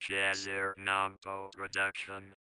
JN Production.